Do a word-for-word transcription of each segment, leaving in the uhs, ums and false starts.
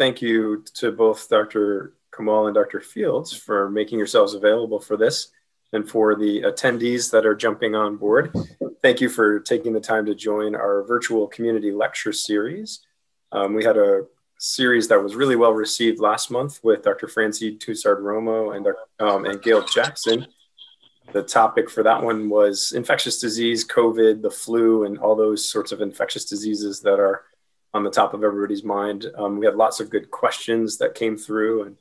thank you to both Doctor Kamal and Doctor Fields for making yourselves available for this, and for the attendees that are jumping on board. Thank you for taking the time to join our virtual community lecture series. Um, we had a series that was really well received last month with Doctor Francie Tussard-Romo and, um, and Gail Jackson. The topic for that one was infectious disease, COVID, the flu, and all those sorts of infectious diseases that are on the top of everybody's mind. Um, we had lots of good questions that came through, and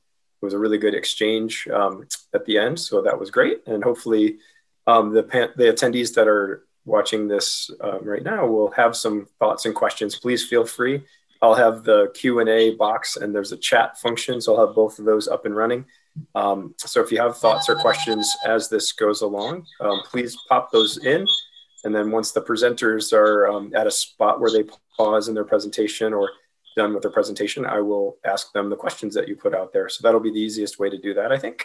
it was a really good exchange um, at the end, so that was great. And hopefully um, the, the attendees that are watching this um, right now will have some thoughts and questions. Please feel free. I'll have the Q and A box, and there's a chat function, so I'll have both of those up and running. Um, so if you have thoughts or questions as this goes along, um, please pop those in. And then once the presenters are um, at a spot where they pause in their presentation or done with their presentation, I will ask them the questions that you put out there. So that'll be the easiest way to do that, I think.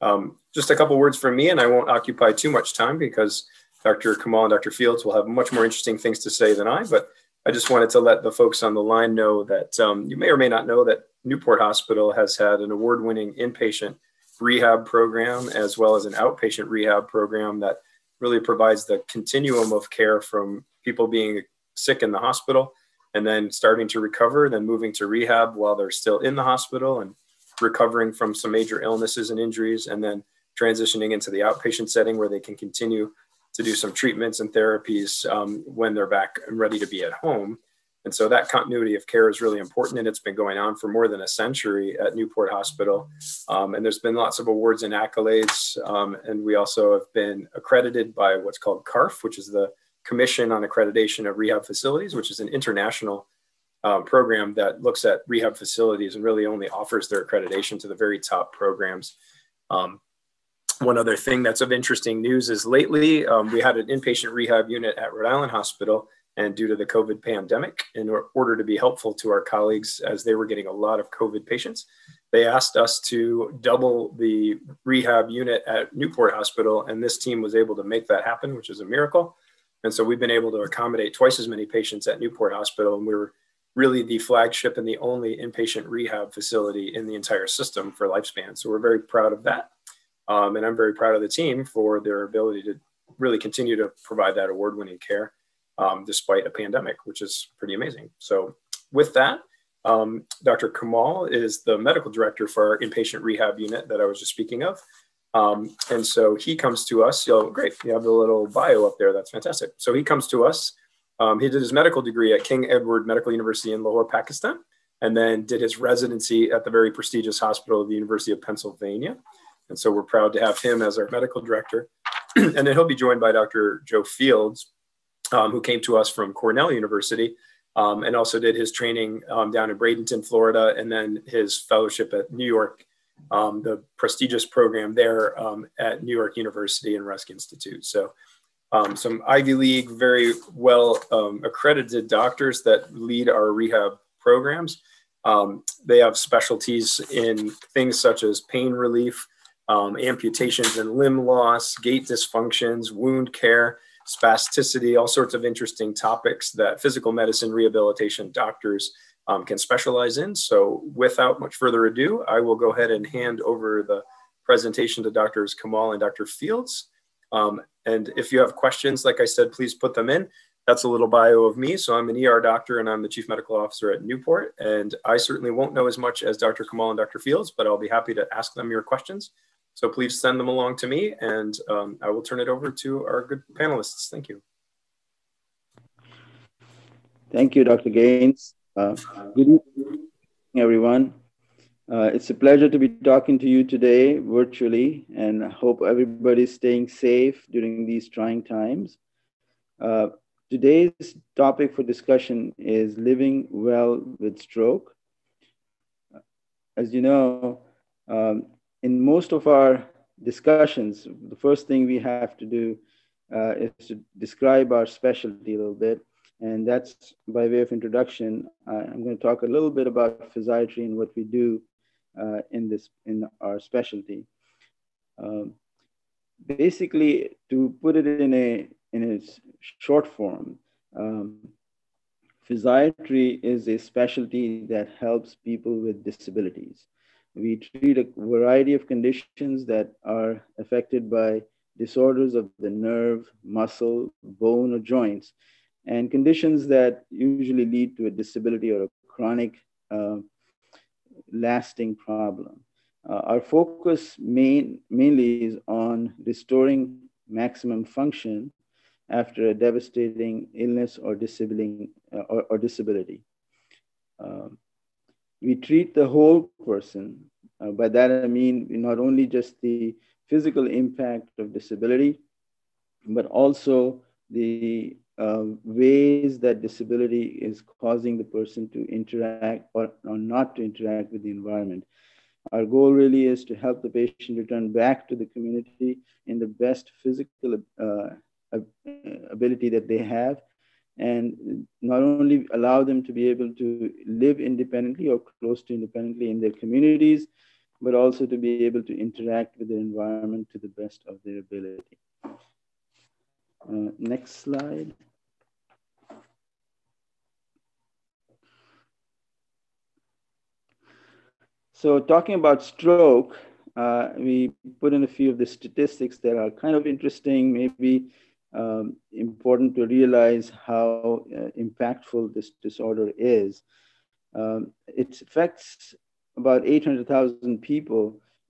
Um, just a couple words from me, and I won't occupy too much time because Doctor Kamal and Doctor Fields will have much more interesting things to say than I, but I just wanted to let the folks on the line know that um, you may or may not know that Newport Hospital has had an award-winning inpatient rehab program as well as an outpatient rehab program that really provides the continuum of care from people being sick in the hospital and then starting to recover, then moving to rehab while they're still in the hospital and recovering from some major illnesses and injuries, and then transitioning into the outpatient setting where they can continue to do some treatments and therapies um, when they're back and ready to be at home. And so that continuity of care is really important, and it's been going on for more than a century at Newport Hospital. Um, and there's been lots of awards and accolades. Um, and we also have been accredited by what's called CARF, which is the Commission on Accreditation of Rehab Facilities, which is an international uh, program that looks at rehab facilities and really only offers their accreditation to the very top programs. Um, one other thing that's of interesting news is lately, um, we had an inpatient rehab unit at Rhode Island Hospital, and due to the COVID pandemic, in order to be helpful to our colleagues as they were getting a lot of COVID patients, they asked us to double the rehab unit at Newport Hospital, and this team was able to make that happen, which is a miracle. And so we've been able to accommodate twice as many patients at Newport Hospital, and we were really the flagship and the only inpatient rehab facility in the entire system for Lifespan. So we're very proud of that. Um, and I'm very proud of the team for their ability to really continue to provide that award-winning care um, despite a pandemic, which is pretty amazing. So with that, um, Doctor Kamal is the medical director for our inpatient rehab unit that I was just speaking of. Um, and so he comes to us, you know, great, you have the little bio up there, that's fantastic. So he comes to us, um, he did his medical degree at King Edward Medical University in Lahore, Pakistan, and then did his residency at the very prestigious hospital of the University of Pennsylvania. And so we're proud to have him as our medical director. And then he'll be joined by Doctor Joe Fields, um, who came to us from Cornell University, um, and also did his training um, down in Bradenton, Florida, and then his fellowship at New York, Um, the prestigious program there um, at New York University and Rusk Institute. So um, some Ivy League, very well um, accredited doctors that lead our rehab programs. Um, they have specialties in things such as pain relief, um, amputations and limb loss, gait dysfunctions, wound care, spasticity, all sorts of interesting topics that physical medicine rehabilitation doctors Um, can specialize in. So without much further ado, I will go ahead and hand over the presentation to Doctors Kamal and Doctor Fields. Um, and if you have questions, like I said, please put them in. That's a little bio of me. So I'm an E R doctor, and I'm the chief medical officer at Newport. And I certainly won't know as much as Doctor Kamal and Doctor Fields, but I'll be happy to ask them your questions. So please send them along to me, and um, I will turn it over to our good panelists. Thank you. Thank you, Doctor Gaines. Uh, good evening, everyone. Uh, it's a pleasure to be talking to you today virtually, and I hope everybody's staying safe during these trying times. Uh, today's topic for discussion is living well with stroke. As you know, um, in most of our discussions, the first thing we have to do uh, is to describe our specialty a little bit. And that's by way of introduction. Uh, I'm going to talk a little bit about physiatry and what we do uh, in this in our specialty. Um, basically, to put it in a in its short form, um, Physiatry is a specialty that helps people with disabilities. We treat a variety of conditions that are affected by disorders of the nerve, muscle, bone, or joints, and conditions that usually lead to a disability or a chronic uh, lasting problem. Uh, our focus main, mainly is on restoring maximum function after a devastating illness or, disabling, uh, or, or disability. Um, we treat the whole person. Uh, by that I mean not only just the physical impact of disability, but also the uh, ways that disability is causing the person to interact or, or not to interact with the environment. Our goal really is to help the patient return back to the community in the best physical uh, ability that they have, and not only allow them to be able to live independently or close to independently in their communities, but also to be able to interact with their environment to the best of their ability. Uh, next slide. So talking about stroke, uh, we put in a few of the statistics that are kind of interesting, maybe Um, important to realize how uh, impactful this disorder is. Um, it affects about eight hundred thousand people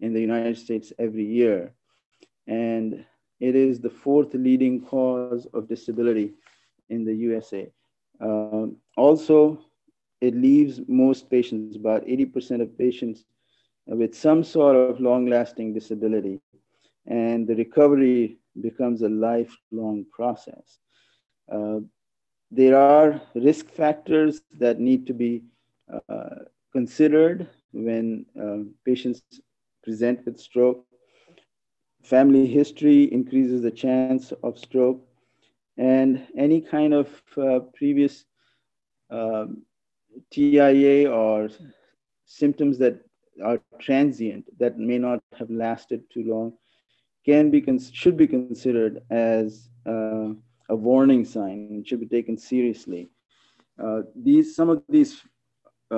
in the United States every year. And it is the fourth leading cause of disability in the U S A. Um, also, it leaves most patients, about eighty percent of patients, with some sort of long-lasting disability. And the recovery becomes a lifelong process. Uh, there are risk factors that need to be uh, considered when uh, patients present with stroke. Family history increases the chance of stroke, and any kind of uh, previous uh, T I A or symptoms that are transient that may not have lasted too long can be, should be considered as uh, a warning sign and should be taken seriously. Uh, these, some of these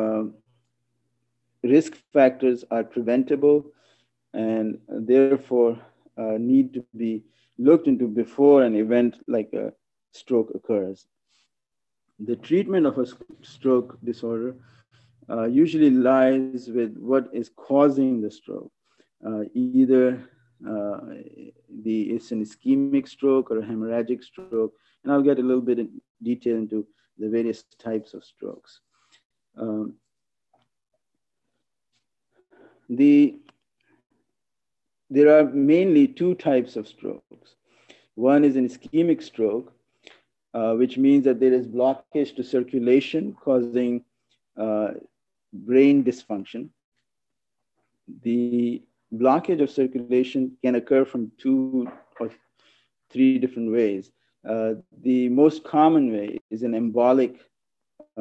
uh, risk factors are preventable and therefore uh, need to be looked into before an event like a stroke occurs. The treatment of a stroke disorder uh, usually lies with what is causing the stroke, uh, either Uh, the, it's an ischemic stroke or a hemorrhagic stroke, and I'll get a little bit in detail into the various types of strokes. Um, the, there are mainly two types of strokes. One is an ischemic stroke, uh, which means that there is blockage to circulation causing uh, brain dysfunction. The blockage of circulation can occur from two or three different ways. Uh, the most common way is an embolic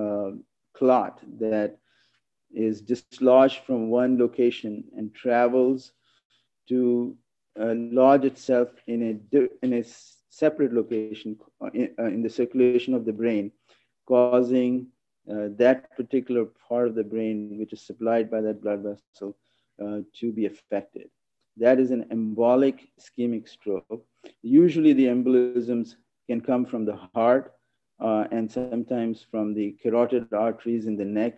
uh, clot that is dislodged from one location and travels to uh, lodge itself in a, in a separate location in, uh, in the circulation of the brain, causing uh, that particular part of the brain, which is supplied by that blood vessel, Uh, to be affected. That is an embolic ischemic stroke. Usually the embolisms can come from the heart uh, and sometimes from the carotid arteries in the neck,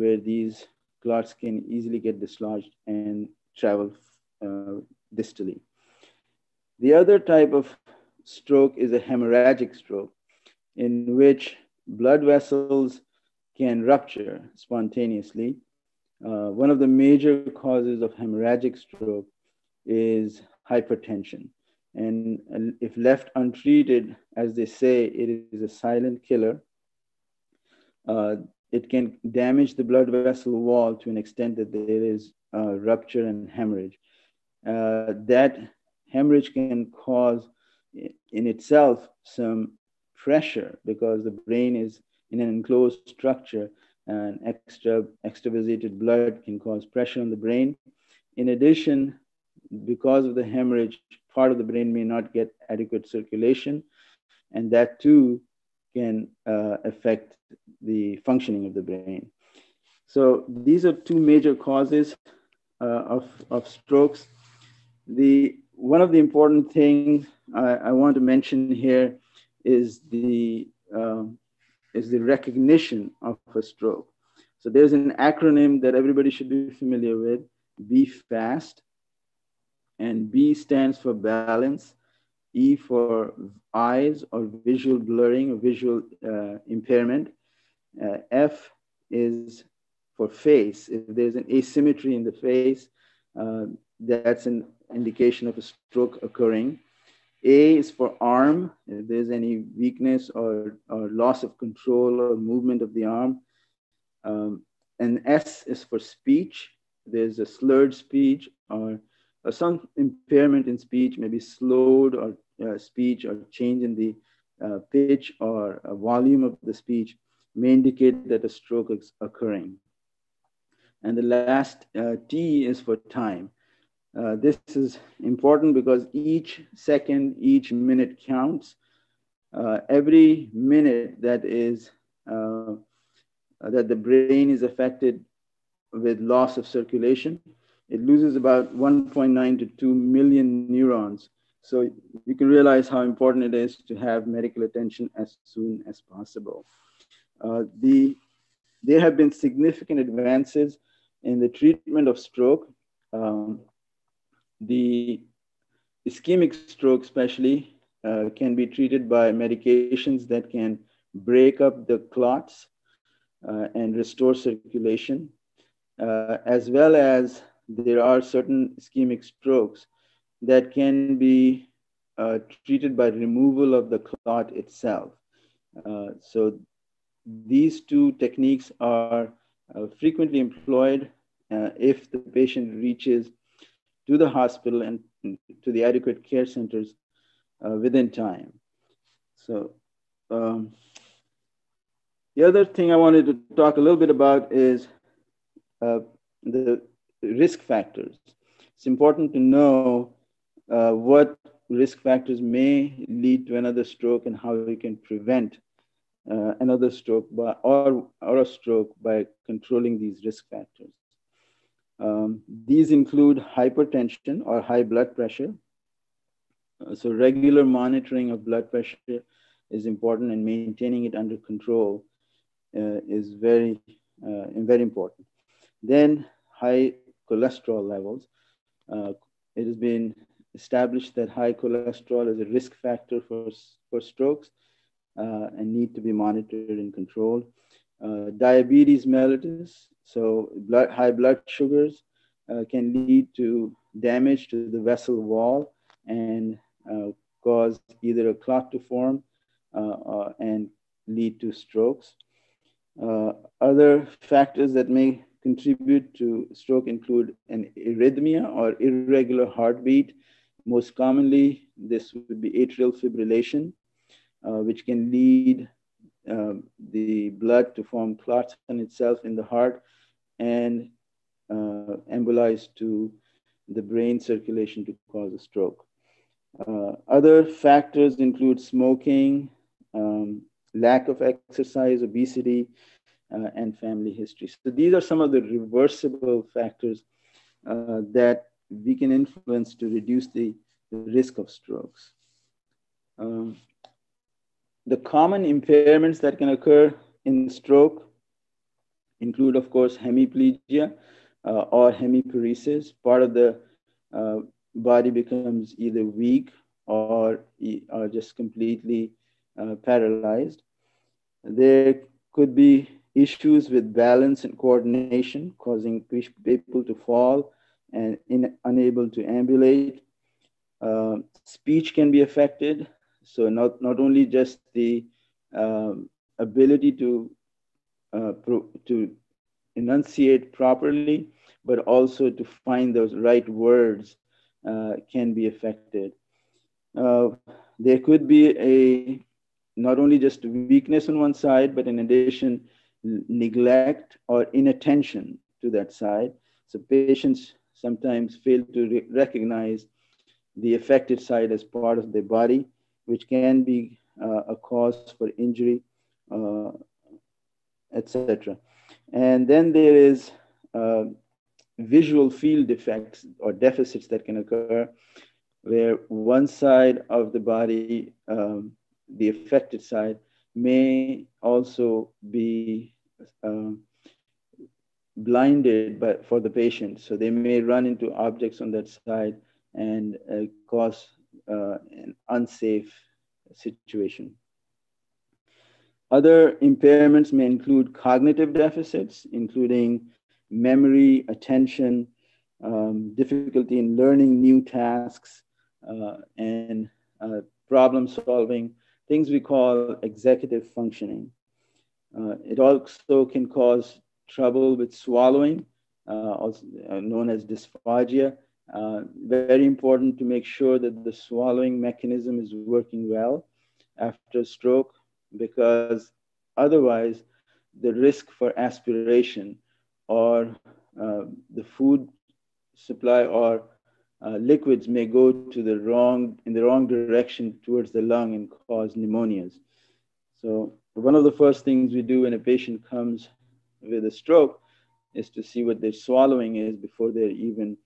where these clots can easily get dislodged and travel uh, distally. The other type of stroke is a hemorrhagic stroke, in which blood vessels can rupture spontaneously. Uh, one of the major causes of hemorrhagic stroke is hypertension. And, and if left untreated, as they say, it is a silent killer. Uh, it can damage the blood vessel wall to an extent that there is uh, rupture and hemorrhage. Uh, that hemorrhage can cause in itself some pressure, because the brain is in an enclosed structure, and extra extravasated blood can cause pressure on the brain. In addition, because of the hemorrhage, part of the brain may not get adequate circulation, and that too can uh, affect functioning of the brain. So these are two major causes uh, of, of strokes. The, one of the important things I, I want to mention here is the, uh, is the recognition of a stroke. So there's an acronym that everybody should be familiar with, B FAST. And B stands for balance, E for eyes or visual blurring or visual uh, impairment. Uh, F is for face. If there's an asymmetry in the face, uh, that's an indication of a stroke occurring. A is for arm. If there's any weakness or, or loss of control or movement of the arm. Um, and S is for speech. There's a slurred speech or or some impairment in speech, maybe slowed or uh, speech or change in the uh, pitch or uh, volume of the speech may indicate that a stroke is occurring. And the last uh, T is for time. Uh, this is important because each second, each minute counts. Uh, every minute that is, uh, that the brain is affected with loss of circulation, it loses about one point nine to two million neurons. So you can realize how important it is to have medical attention as soon as possible. Uh, the, there have been significant advances in the treatment of stroke. Um, the ischemic stroke especially uh, can be treated by medications that can break up the clots uh, and restore circulation, uh, as well as there are certain ischemic strokes that can be uh, treated by removal of the clot itself. Uh, so these two techniques are uh, frequently employed uh, if the patient reaches to the hospital and to the adequate care centers uh, within time. So um, the other thing I wanted to talk a little bit about is uh, the risk factors. It's important to know uh, what risk factors may lead to another stroke and how we can prevent uh, another stroke by, or, or a stroke by controlling these risk factors. Um, these include hypertension or high blood pressure. Uh, so regular monitoring of blood pressure is important, and maintaining it under control uh, is very, uh, very important. Then high cholesterol levels. Uh, it has been established that high cholesterol is a risk factor for, for strokes uh, and need to be monitored and controlled. Uh, diabetes mellitus, so blood, high blood sugars uh, can lead to damage to the vessel wall and uh, cause either a clot to form uh, uh, and lead to strokes. Uh, other factors that may contribute to stroke include an arrhythmia or irregular heartbeat. Most commonly, this would be atrial fibrillation, uh, which can lead um, the blood to form clots on itself in the heart and uh, embolize to the brain circulation to cause a stroke. Uh, other factors include smoking, um, lack of exercise, obesity, Uh, and family history. So these are some of the reversible factors uh, that we can influence to reduce the risk of strokes. Um, the common impairments that can occur in stroke include, of course, hemiplegia uh, or hemiparesis. Part of the uh, body becomes either weak or, or just completely uh, paralyzed. There could be issues with balance and coordination, causing people to fall and in, unable to ambulate. Uh, speech can be affected. So not, not only just the um, ability to, uh, pro, to enunciate properly, but also to find those right words uh, can be affected. Uh, there could be a, not only just weakness on one side, but in addition, neglect or inattention to that side. So patients sometimes fail to re recognize the affected side as part of their body, which can be uh, a cause for injury uh, et cetera. And then there is uh, visual field defects or deficits that can occur where one side of the body, um, the affected side, may also be uh, blinded by, for the patient. So they may run into objects on that side and uh, cause uh, an unsafe situation. Other impairments may include cognitive deficits, including memory, attention, um, difficulty in learning new tasks, uh, and uh, problem solving, things we call executive functioning. Uh, it also can cause trouble with swallowing, uh, also known as dysphagia. Uh, very important to make sure that the swallowing mechanism is working well after stroke, because otherwise the risk for aspiration or uh, the food supply or uh, liquids may go to the wrong, in the wrong direction towards the lung and cause pneumonias. So one of the first things we do when a patient comes with a stroke is to see what their swallowing is before they're even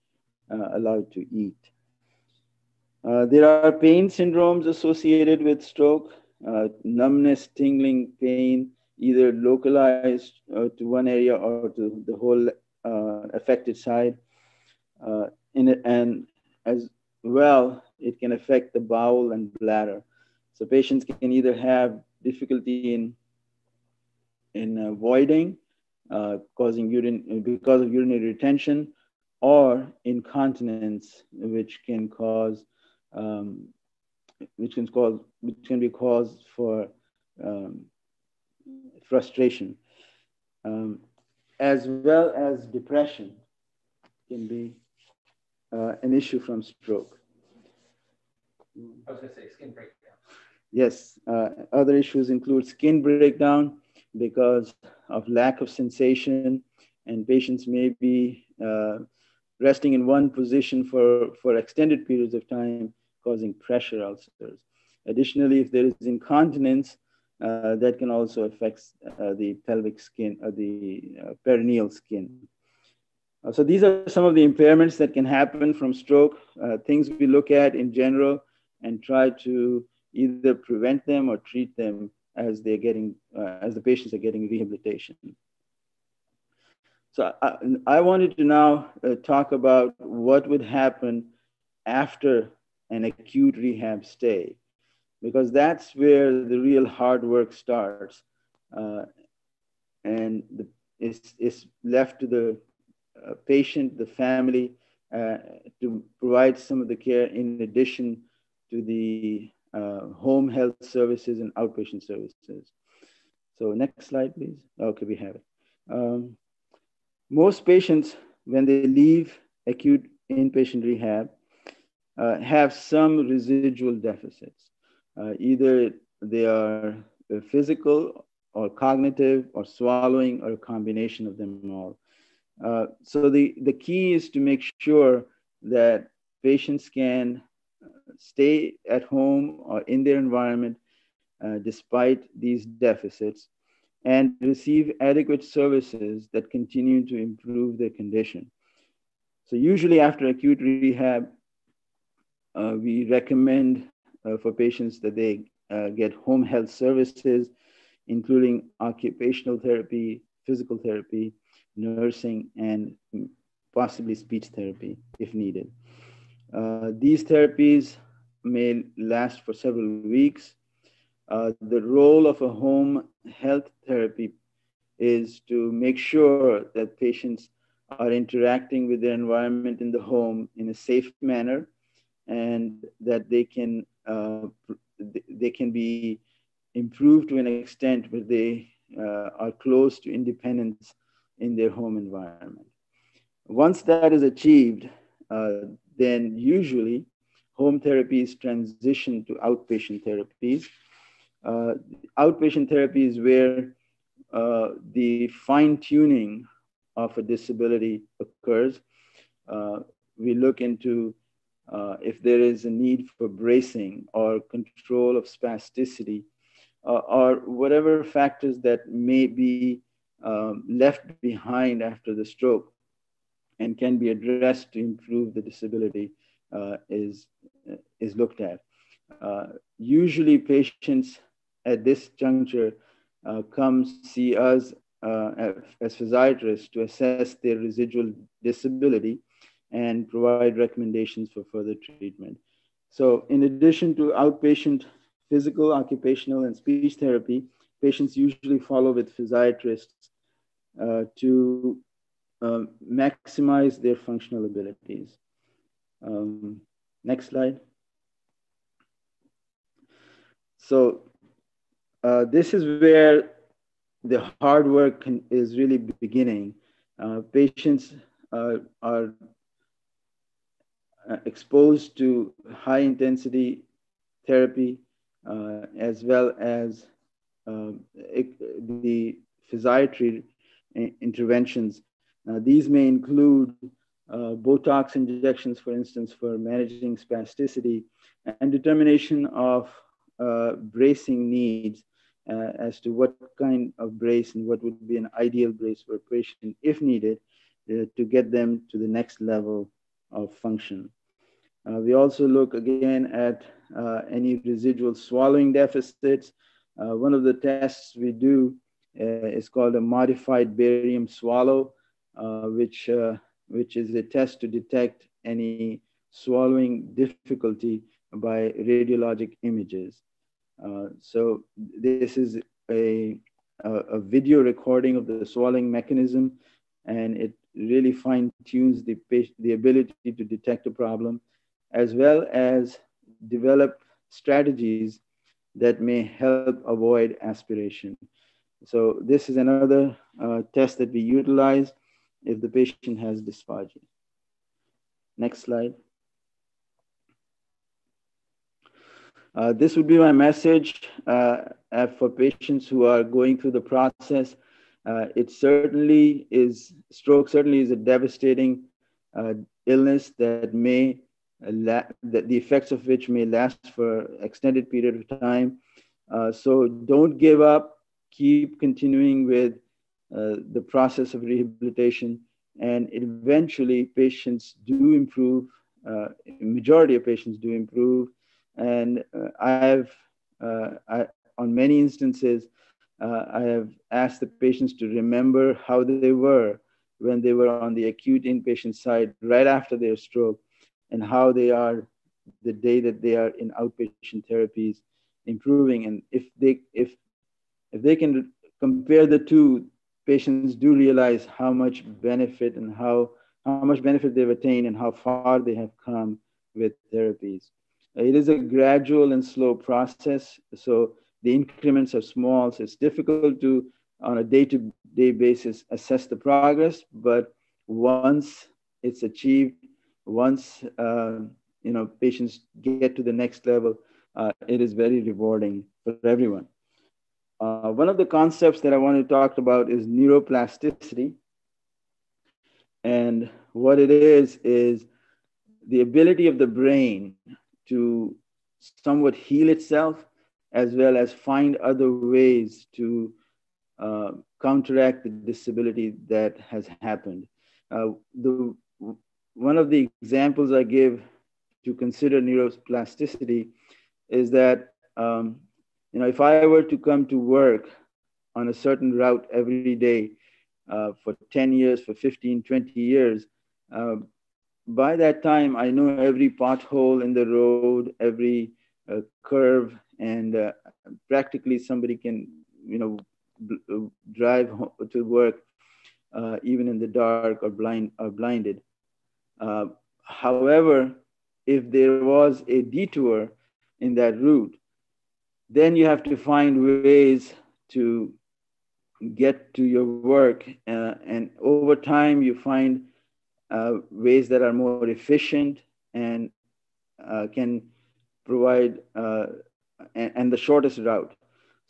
uh, allowed to eat. Uh, there are pain syndromes associated with stroke. Uh, numbness, tingling, pain, either localized uh, to one area or to the whole uh, affected side. Uh, in it, and as well, it can affect the bowel and bladder. So patients can either have difficulty in, in uh, voiding, uh, causing urine, because of urinary retention, or incontinence, which can cause um, Which can cause, which can be caused for um, frustration, um, as well as depression, can be uh, an issue from stroke. I was going to say skin breakdown. Yes, uh, other issues include skin breakdown because of lack of sensation, and patients may be uh, resting in one position for for extended periods of time, causing pressure ulcers. Additionally, if there is incontinence, uh, that can also affect uh, the pelvic skin or the uh, perineal skin. Uh, so these are some of the impairments that can happen from stroke, uh, things we look at in general and try to either prevent them or treat them as they're getting, uh, as the patients are getting rehabilitation. So I, I wanted to now uh, talk about what would happen after an acute rehab stay, because that's where the real hard work starts, uh, and the, it's, it's left to the uh, patient, the family, uh, to provide some of the care in addition to the uh, home health services and outpatient services. So next slide, please. Okay, we have it. Um, most patients, when they leave acute inpatient rehab, Uh, have some residual deficits. Uh, either they are physical or cognitive or swallowing or a combination of them all. Uh, so the, the key is to make sure that patients can stay at home or in their environment uh, despite these deficits and receive adequate services that continue to improve their condition. So usually after acute rehab, Uh, we recommend uh, for patients that they uh, get home health services, including occupational therapy, physical therapy, nursing, and possibly speech therapy if needed. Uh, these therapies may last for several weeks. Uh, the role of a home health therapy is to make sure that patients are interacting with their environment in the home in a safe manner, and that they can uh, they can be improved to an extent where they uh, are close to independence in their home environment. Once that is achieved, uh, then usually home therapies transition to outpatient therapies. Uh, outpatient therapy is where uh, the fine-tuning of a disability occurs. Uh, we look into Uh, if there is a need for bracing or control of spasticity uh, or whatever factors that may be um, left behind after the stroke and can be addressed to improve the disability uh, is, is looked at. Uh, usually patients at this juncture uh, come see us uh, as physiatrists to assess their residual disability and provide recommendations for further treatment. So in addition to outpatient physical, occupational, and speech therapy, patients usually follow with physiatrists uh, to um, maximize their functional abilities. Um, next slide. So uh, this is where the hard work can, is really beginning. Uh, patients uh, are exposed to high intensity therapy uh, as well as uh, it, the physiatry interventions. Now, these may include uh, Botox injections, for instance, for managing spasticity and determination of Uh, bracing needs uh, as to what kind of brace and what would be an ideal brace for a patient if needed uh, to get them to the next level of function. Uh, we also look again at uh, any residual swallowing deficits. Uh, one of the tests we do uh, is called a modified barium swallow, uh, which, uh, which is a test to detect any swallowing difficulty by radiologic images. Uh, so this is a, a, a video recording of the swallowing mechanism, and it really fine tunes the, the ability to detect a problem, as well as develop strategies that may help avoid aspiration. So this is another uh, test that we utilize if the patient has dysphagia. Next slide. Uh, this would be my message uh, for patients who are going through the process. Uh, it certainly is, stroke certainly is a devastating uh, illness that may, that the effects of which may last for extended period of time. Uh, so don't give up, keep continuing with uh, the process of rehabilitation, and eventually patients do improve, uh, majority of patients do improve. And uh, I've, uh, I, on many instances, uh, I have asked the patients to remember how they were when they were on the acute inpatient side right after their stroke, and how they are the day that they are in outpatient therapies improving. And if they, if, if they can compare the two, patients do realize how much benefit and how, how much benefit they've attained and how far they have come with therapies. It is a gradual and slow process, so the increments are small, so it's difficult to, on a day-to-day basis, assess the progress, but once it's achieved, once uh, you know, patients get to the next level, uh, it is very rewarding for everyone. Uh, one of the concepts that I want to talk about is neuroplasticity, and what it is is the ability of the brain to somewhat heal itself, as well as find other ways to uh, counteract the disability that has happened. Uh, the, one of the examples I give to consider neuroplasticity is that um, you know, if I were to come to work on a certain route every day uh, for ten years, for fifteen, twenty years, uh, by that time, I know every pothole in the road, every uh, curve, and uh, practically somebody can, you know, drive to work uh, even in the dark or blind or blinded. Uh, however, if there was a detour in that route, then you have to find ways to get to your work, uh, and over time you find Uh, ways that are more efficient and uh, can provide uh, and, and the shortest route.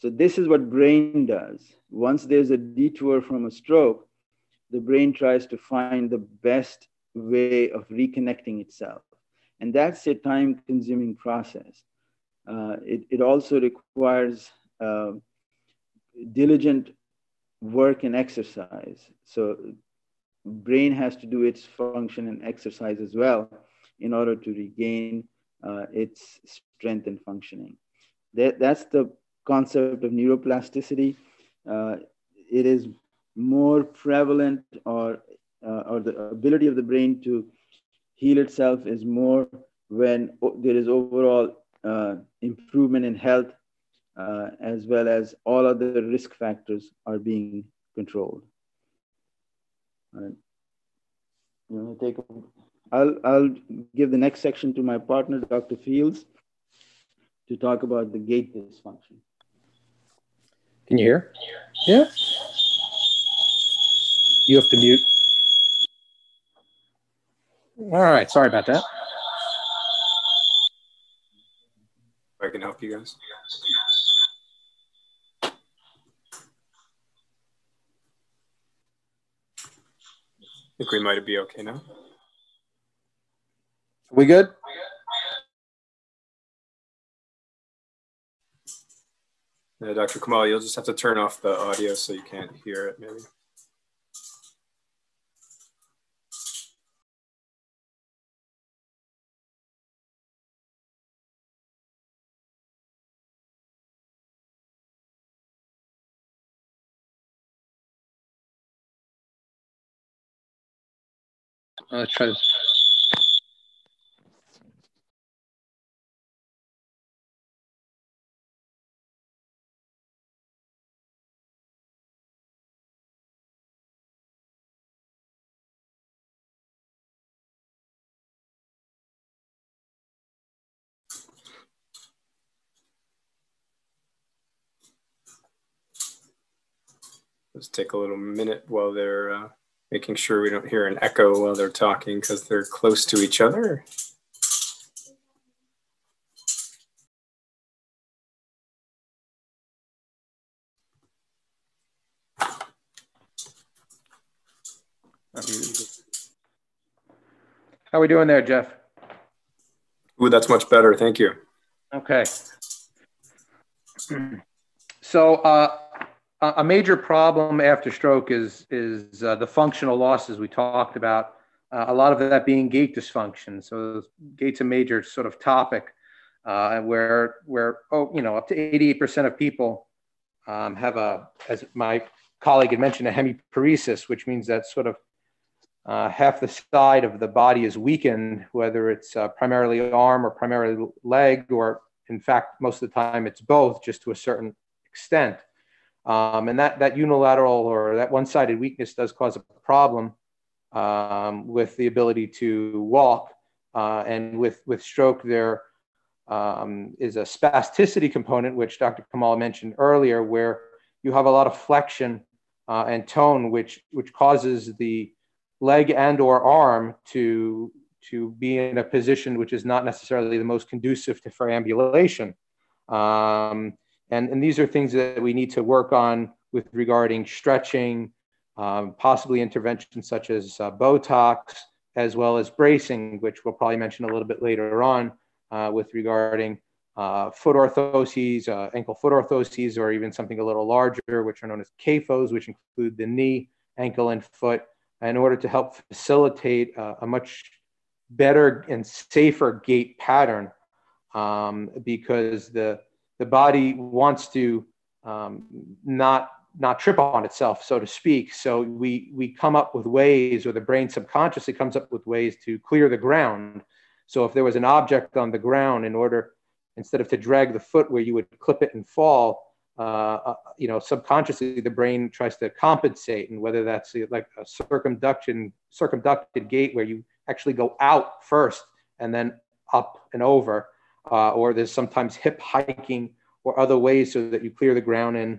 So this is what brain does. Once there's a detour from a stroke, the brain tries to find the best way of reconnecting itself. And that's a time-consuming process. Uh, it, it also requires uh, diligent work and exercise. So brain has to do its function and exercise as well in order to regain uh, its strength and functioning. That, that's the concept of neuroplasticity. Uh, it is more prevalent, or, uh, or the ability of the brain to heal itself is more when there is overall uh, improvement in health, uh, as well as all other risk factors are being controlled. All right. You want to take a, I'll, I'll give the next section to my partner, Doctor Fields, to talk about the gait dysfunction. Can you hear? Yeah. You have to mute. All right. Sorry about that. I can help you guys. I think we might be okay now. We good? Yeah, Doctor Kamal, you'll just have to turn off the audio so you can't hear it, maybe. I'll try to. Let's take a little minute while they're uh, making sure we don't hear an echo while they're talking, because they're close to each other. How are we doing there, Jeff? Ooh, that's much better. Thank you. Okay. So, uh, a major problem after stroke is, is uh, the functional losses we talked about, uh, a lot of that being gait dysfunction. So gait's a major sort of topic uh, where, where oh, you know, up to eighty-eight percent of people um, have a, as my colleague had mentioned, a hemiparesis, which means that sort of uh, half the side of the body is weakened, whether it's uh, primarily arm or primarily leg, or in fact, most of the time it's both, just to a certain extent. Um, and that, that unilateral or that one-sided weakness does cause a problem um, with the ability to walk. Uh, and with, with stroke, there um, is a spasticity component, which Doctor Kamal mentioned earlier, where you have a lot of flexion uh, and tone, which, which causes the leg and or arm to, to be in a position which is not necessarily the most conducive to, for ambulation. Um, And, and these are things that we need to work on with regarding stretching, um, possibly interventions such as uh, Botox, as well as bracing, which we'll probably mention a little bit later on uh, with regarding uh, foot orthoses, uh, ankle foot orthoses, or even something a little larger, which are known as C A F Os, which include the knee, ankle, and foot, in order to help facilitate uh, a much better and safer gait pattern, um, because the The body wants to um, not not trip on itself, so to speak. So we we come up with ways, or the brain subconsciously comes up with ways to clear the ground. So if there was an object on the ground, in order, instead of to drag the foot where you would clip it and fall, uh, you know, subconsciously the brain tries to compensate. And whether that's like a circumduction, circumducted gait where you actually go out first and then up and over. Uh, or there's sometimes hip hiking or other ways so that you clear the ground and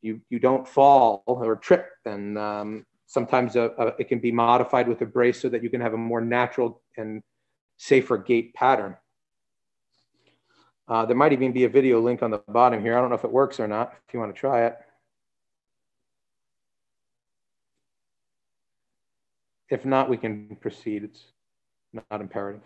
you, you don't fall or trip. And um, sometimes a, a, it can be modified with a brace so that you can have a more natural and safer gait pattern. Uh, there might even be a video link on the bottom here. I don't know if it works or not, if you want to try it. If not, we can proceed. It's not imperative.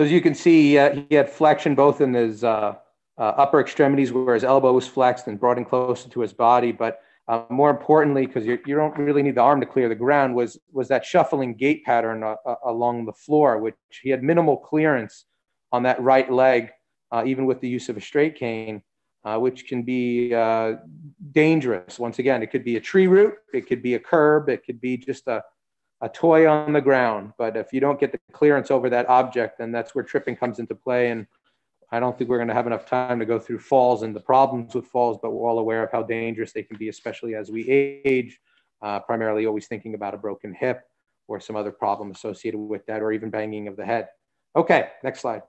So as you can see, uh, he had flexion both in his uh, uh, upper extremities where his elbow was flexed and brought in closer to his body. But uh, more importantly, because you, you don't really need the arm to clear the ground, was, was that shuffling gait pattern uh, uh, along the floor, which he had minimal clearance on that right leg, uh, even with the use of a straight cane, uh, which can be uh, dangerous. Once again, it could be a tree root, it could be a curb, it could be just a a toy on the ground, but if you don't get the clearance over that object, then that's where tripping comes into play. And I don't think we're gonna have enough time to go through falls and the problems with falls, but we're all aware of how dangerous they can be, especially as we age, uh, primarily always thinking about a broken hip or some other problem associated with that, or even banging of the head. Okay, next slide.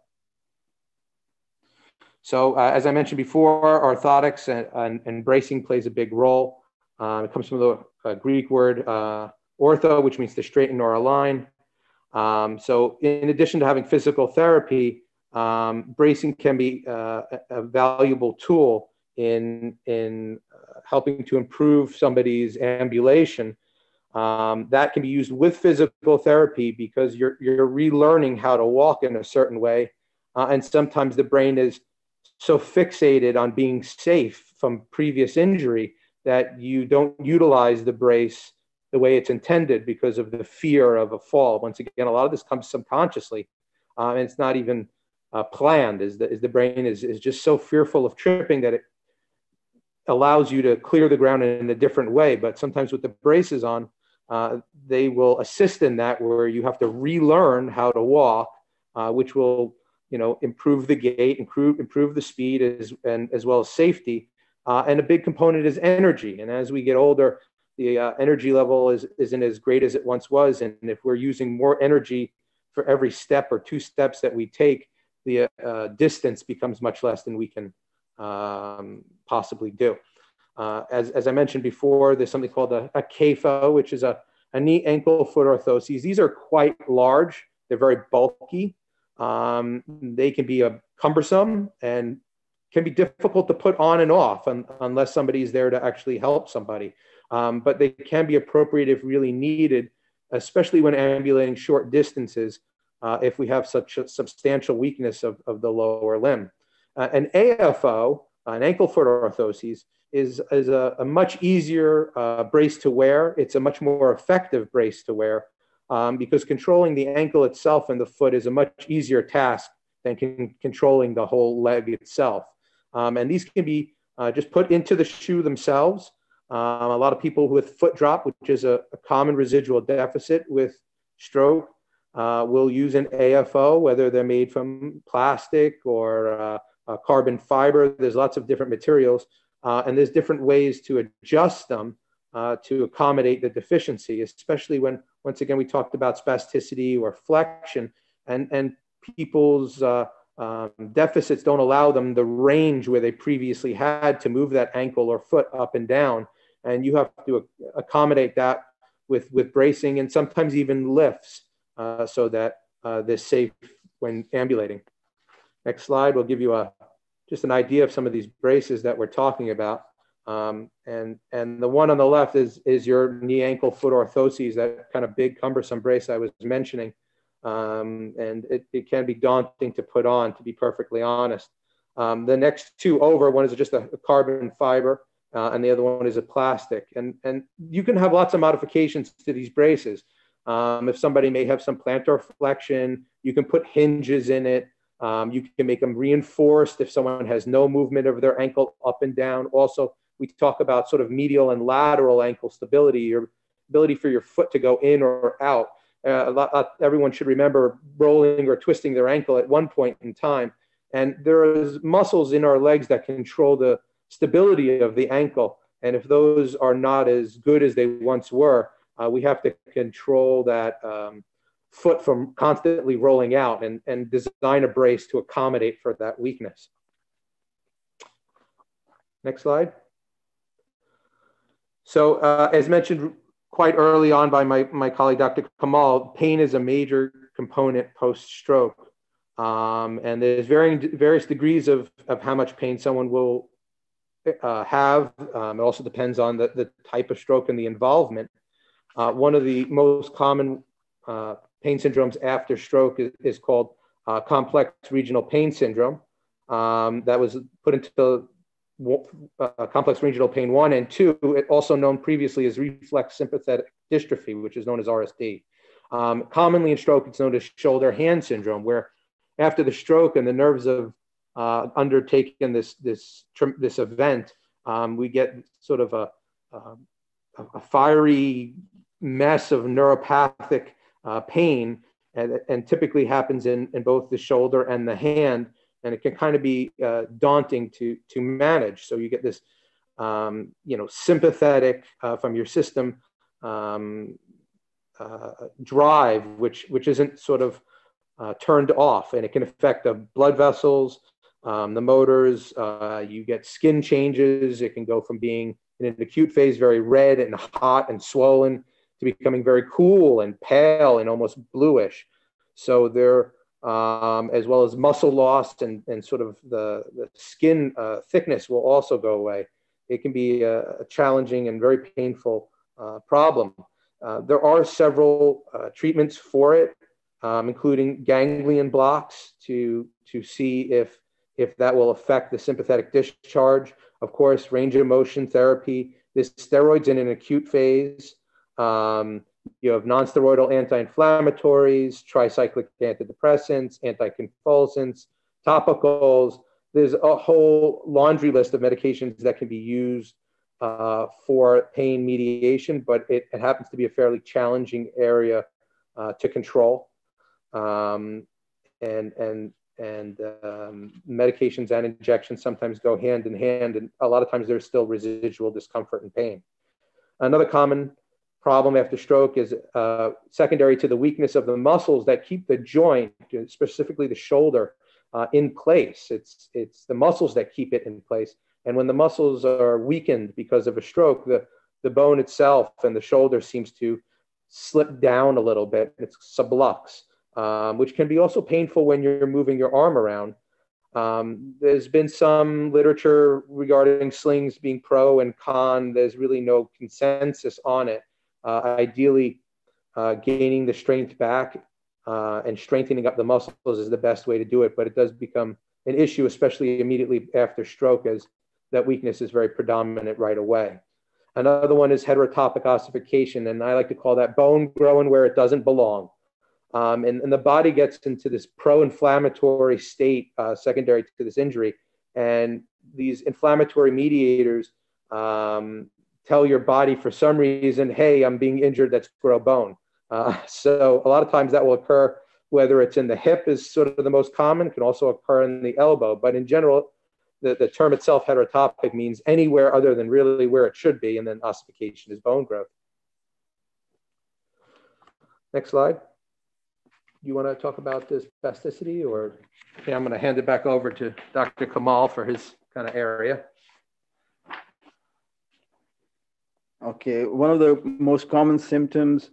So uh, as I mentioned before, orthotics and, and, and bracing plays a big role. Uh, it comes from the uh, Greek word, uh, ortho, which means to straighten or align. Um, so in addition to having physical therapy, um, bracing can be uh, a valuable tool in, in helping to improve somebody's ambulation. Um, that can be used with physical therapy because you're, you're relearning how to walk in a certain way. Uh, and sometimes the brain is so fixated on being safe from previous injury that you don't utilize the brace the way it's intended because of the fear of a fall. Once again, a lot of this comes subconsciously, uh, and it's not even uh, planned, is the, is the brain is, is just so fearful of tripping that it allows you to clear the ground in a different way. But sometimes with the braces on, uh, they will assist in that, where you have to relearn how to walk, uh, which will you know, improve the gait, improve, improve the speed, as, and, as well as safety. Uh, and a big component is energy. And as we get older, the uh, energy level is, isn't as great as it once was. And if we're using more energy for every step or two steps that we take, the uh, distance becomes much less than we can um, possibly do. Uh, as, as I mentioned before, there's something called a, a C A F O, which is a, a knee, ankle, foot orthoses. These are quite large. They're very bulky. Um, they can be uh, cumbersome and can be difficult to put on and off un unless somebody's there to actually help somebody. Um, but they can be appropriate if really needed, especially when ambulating short distances, uh, if we have such a substantial weakness of, of the lower limb. Uh, an A F O, an ankle foot orthosis, is, is a, a much easier uh, brace to wear. It's a much more effective brace to wear um, because controlling the ankle itself and the foot is a much easier task than can, controlling the whole leg itself. Um, and these can be uh, just put into the shoe themselves. Um, a lot of people with foot drop, which is a, a common residual deficit with stroke, uh, will use an A F O, whether they're made from plastic or uh, uh, carbon fiber. There's lots of different materials, uh, and there's different ways to adjust them uh, to accommodate the deficiency, especially when, once again, we talked about spasticity or flexion, and, and people's uh, Um, deficits don't allow them the range where they previously had to move that ankle or foot up and down. And you have to accommodate that with, with bracing and sometimes even lifts uh, so that uh, they're safe when ambulating. Next slide will give you a, just an idea of some of these braces that we're talking about. Um, and, and the one on the left is, is your knee, ankle, foot orthoses, that kind of big cumbersome brace I was mentioning. Um, and it, it can be daunting to put on, to be perfectly honest. Um, the next two over, one is just a, a carbon fiber, uh, and the other one is a plastic. And, and you can have lots of modifications to these braces. Um, if somebody may have some plantar flexion, you can put hinges in it. Um, you can make them reinforced if someone has no movement of their ankle up and down. Also, we talk about sort of medial and lateral ankle stability, your ability for your foot to go in or out. Uh, a lot, uh, everyone should remember rolling or twisting their ankle at one point in time. And there are muscles in our legs that control the stability of the ankle. And if those are not as good as they once were, uh, we have to control that um, foot from constantly rolling out and, and design a brace to accommodate for that weakness. Next slide. So uh, as mentioned, quite early on by my, my colleague, Doctor Kamal, pain is a major component post-stroke. Um, and there's varying, various degrees of, of how much pain someone will uh, have. Um, it also depends on the, the type of stroke and the involvement. Uh, one of the most common uh, pain syndromes after stroke is, is called uh, complex regional pain syndrome um, that was put into uh, complex regional pain one and two, also known previously as reflex sympathetic dystrophy, which is known as R S D. Um, commonly in stroke, it's known as shoulder hand syndrome, where after the stroke and the nerves have uh, undertaken this, this, this event, um, we get sort of a, um, a fiery mess of neuropathic uh, pain, and, and typically happens in, in both the shoulder and the hand, and it can kind of be uh, daunting to, to manage. So you get this, um, you know, sympathetic uh, from your system um, uh, drive, which, which isn't sort of uh, turned off, and it can affect the blood vessels, um, the motors, uh, you get skin changes. It can go from being in an acute phase, very red and hot and swollen, to becoming very cool and pale and almost bluish. So there, um, as well as muscle loss and, and sort of the, the skin uh, thickness will also go away. It can be a, a challenging and very painful uh, problem. Uh, there are several uh, treatments for it, um, including ganglion blocks to, to see if, if that will affect the sympathetic discharge. Of course, range of motion therapy. This steroids in an acute phase. Um, you have nonsteroidal anti-inflammatories, tricyclic antidepressants, anticonvulsants, topicals. There's a whole laundry list of medications that can be used uh, for pain mediation, but it, it happens to be a fairly challenging area uh, to control. Um, and and and um, medications and injections sometimes go hand in hand, and a lot of times there's still residual discomfort and pain. Another common problem after stroke is uh, secondary to the weakness of the muscles that keep the joint, specifically the shoulder, uh, in place. It's, it's the muscles that keep it in place. And when the muscles are weakened because of a stroke, the, the bone itself and the shoulder seems to slip down a little bit. It's sublux. Um, which can be also painful when you're moving your arm around. Um, there's been some literature regarding slings being pro and con. There's really no consensus on it. Uh, ideally, uh, gaining the strength back uh, and strengthening up the muscles is the best way to do it, but it does become an issue, especially immediately after stroke, as that weakness is very predominant right away. Another one is heterotopic ossification, and I like to call that bone growing where it doesn't belong. Um, and, and the body gets into this pro-inflammatory state uh, secondary to this injury. And these inflammatory mediators um, tell your body for some reason, hey, I'm being injured, let's grow bone. Uh, so a lot of times that will occur, whether it's in the hip is sort of the most common, can also occur in the elbow. But in general, the, the term itself, heterotopic, means anywhere other than really where it should be. And then ossification is bone growth. Next slide. You want to talk about this spasticity, or okay, I'm going to hand it back over to Doctor Kamal for his kind of area. Okay, one of the most common symptoms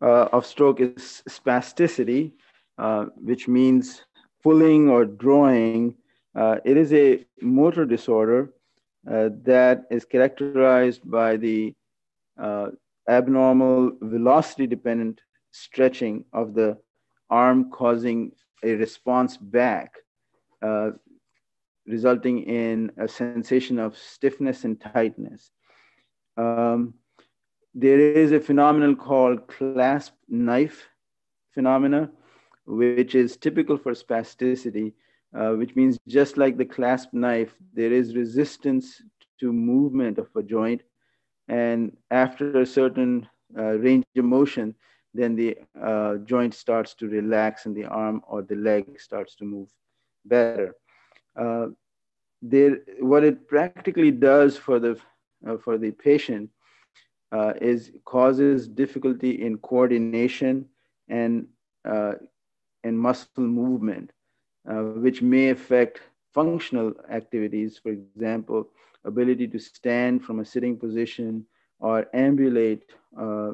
uh, of stroke is spasticity, uh, which means pulling or drawing. Uh, it is a motor disorder uh, that is characterized by the uh, abnormal velocity-dependent stretching of the arm, causing a response back, uh, resulting in a sensation of stiffness and tightness. Um, there is a phenomenon called clasp knife phenomena, which is typical for spasticity, uh, which means just like the clasp knife, there is resistance to movement of a joint. And after a certain uh, range of motion, then the uh, joint starts to relax and the arm or the leg starts to move better. Uh, there, what it practically does for the, uh, for the patient uh, is causes difficulty in coordination and, uh, and muscle movement, uh, which may affect functional activities. For example, ability to stand from a sitting position or ambulate uh,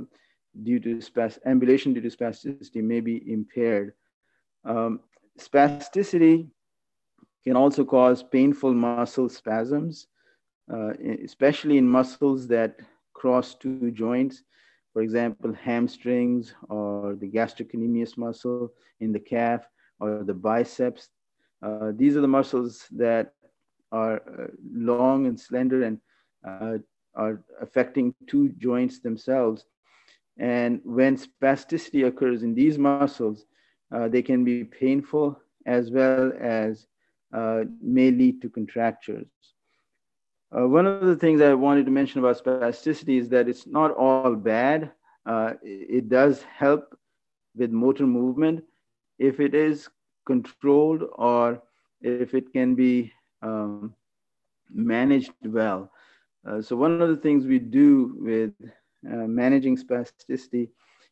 due to spas ambulation due to spasticity may be impaired. Um, spasticity can also cause painful muscle spasms, uh, especially in muscles that cross two joints, for example, hamstrings or the gastrocnemius muscle in the calf, or the biceps. Uh, these are the muscles that are uh, long and slender and uh, are affecting two joints themselves. And when spasticity occurs in these muscles, uh, they can be painful as well as uh, may lead to contractures. Uh, one of the things I wanted to mention about spasticity is that it's not all bad. Uh, it does help with motor movement if it is controlled or if it can be um, managed well. Uh, so one of the things we do with uh, managing spasticity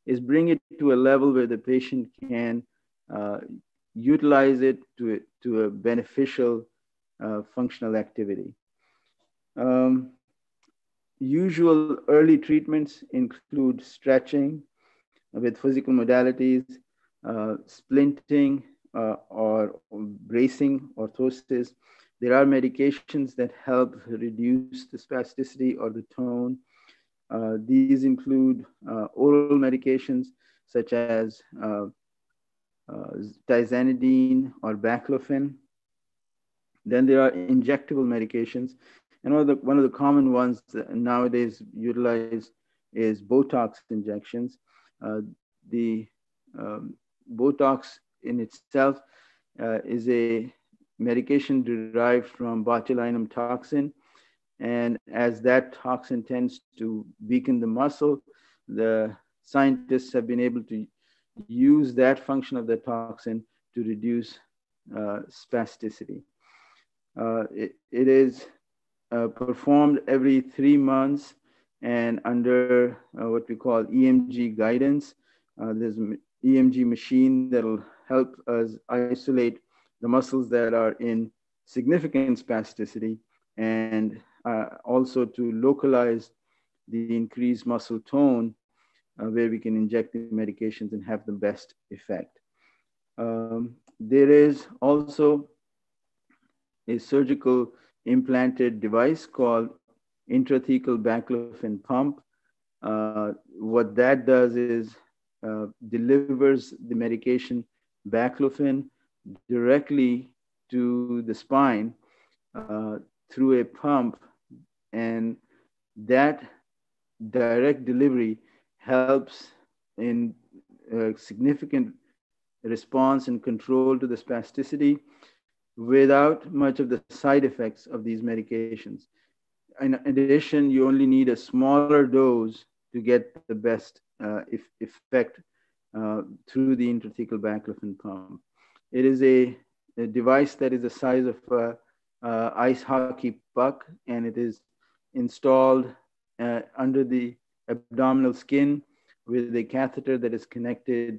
is bring it to a level where the patient can uh, utilize it to, to a beneficial uh, functional activity. Um, usual early treatments include stretching with physical modalities, uh, splinting uh, or bracing orthosis. There are medications that help reduce the spasticity or the tone. Uh, these include uh, oral medications such as uh, uh, tizanidine or baclofen. Then there are injectable medications. And one of the, one of the common ones that nowadays utilized is Botox injections. Uh, the um, Botox in itself uh, is a medication derived from botulinum toxin. And as that toxin tends to weaken the muscle, the scientists have been able to use that function of the toxin to reduce uh, spasticity. Uh, it, it is Uh, performed every three months and under uh, what we call E M G guidance. Uh, there's an E M G machine that'll help us isolate the muscles that are in significant spasticity and uh, also to localize the increased muscle tone uh, where we can inject the medications and have the best effect. Um, there is also a surgical implanted device called intrathecal baclofen pump. Uh, what that does is uh, delivers the medication baclofen directly to the spine uh, through a pump, and that direct delivery helps in a significant response and control to the spasticity without much of the side effects of these medications. In addition, you only need a smaller dose to get the best uh, if effect uh, through the intrathecal baclofen pump. It is a, a device that is the size of an uh, ice hockey puck, and it is installed uh, under the abdominal skin with a catheter that is connected